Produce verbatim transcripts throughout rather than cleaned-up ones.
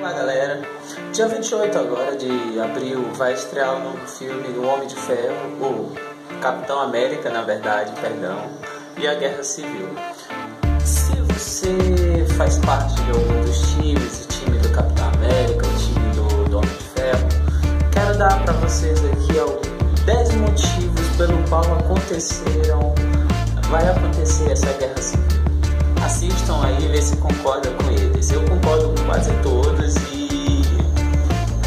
Olá galera, dia vinte e oito agora de abril vai estrear o novo filme do Homem de Ferro, ou Capitão América na verdade, perdão, e a Guerra Civil. Se você faz parte de algum dos times, o time do Capitão América, o time do, do Homem de Ferro, quero dar para vocês aqui dez motivos pelo qual aconteceram, vai acontecer essa Guerra Civil. Assistam aí e vê se concorda com eles. Eu concordo com quase todos e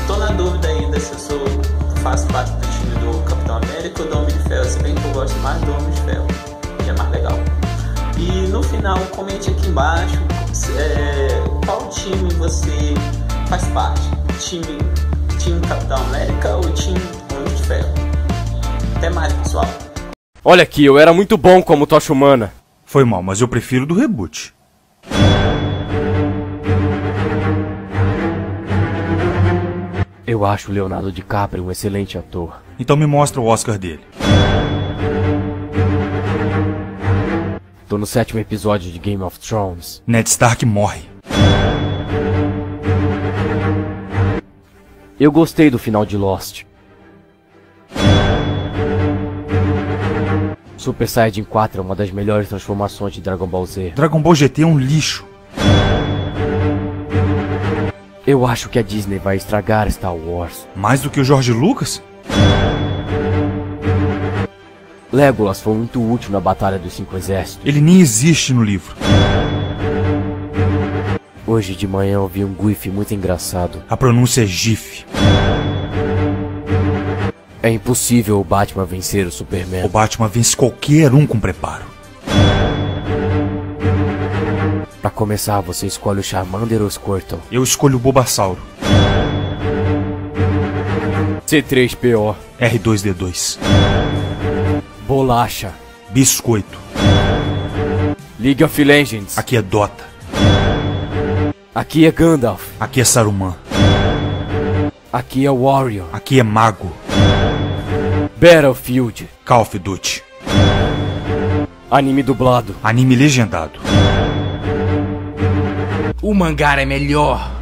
tô na dúvida ainda se eu sou, faço parte do time do Capitão América ou do Homem de Ferro, se bem que eu gosto mais do Homem de Ferro, que é mais legal. E no final, comente aqui embaixo é, qual time você faz parte, time, time Capitão América ou time Homem de Ferro. Até mais, pessoal. Olha aqui, eu era muito bom como Tocha Humana. Foi mal, mas eu prefiro do reboot. Eu acho o Leonardo DiCaprio um excelente ator. Então me mostra o Oscar dele. Tô no sétimo episódio de Game of Thrones. Ned Stark morre. Eu gostei do final de Lost. Super Saiyajin quatro é uma das melhores transformações de Dragon Ball Z. Dragon Ball G T é um lixo. Eu acho que a Disney vai estragar Star Wars. Mais do que o George Lucas? Legolas foi muito útil na Batalha dos Cinco Exércitos. Ele nem existe no livro. Hoje de manhã eu vi um gif muito engraçado. A pronúncia é gif. É impossível o Batman vencer o Superman. O Batman vence qualquer um com preparo. Pra começar, você escolhe o Charmander ou o Squirtle? Eu escolho o Bobassauro. C três P O. R dois D dois. Bolacha. Biscoito. League of Legends. Aqui é Dota. Aqui é Gandalf. Aqui é Saruman. Aqui é Warrior. Aqui é Mago. Battlefield. Call of Duty. Anime dublado. Anime legendado. O mangá é melhor.